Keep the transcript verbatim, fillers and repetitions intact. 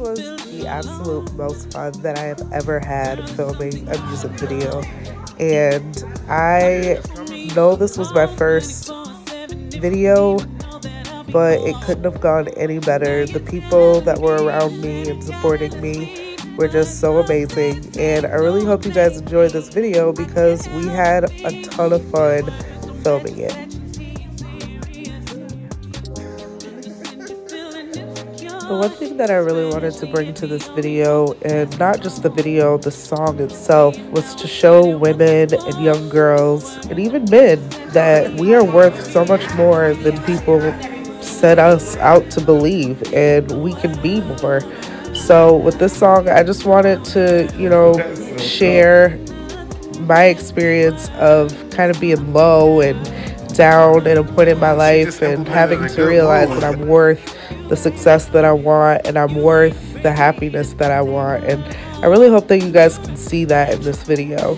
was the absolute most fun that I have ever had filming a music video. And I know this was my first video, but it couldn't have gone any better. The people that were around me and supporting me were just so amazing. And I really hope you guys enjoyed this video because we had a ton of fun filming it. The one thing that I really wanted to bring to this video, and not just the video, the song itself, was to show women and young girls and even men that we are worth so much more than people set us out to believe, and we can be more. So with this song, I just wanted to, you know, share my experience of kind of being low and down at a point in my life and having to realize that I'm worth the success that I want and I'm worth the happiness that I want. And I really hope that you guys can see that in this video.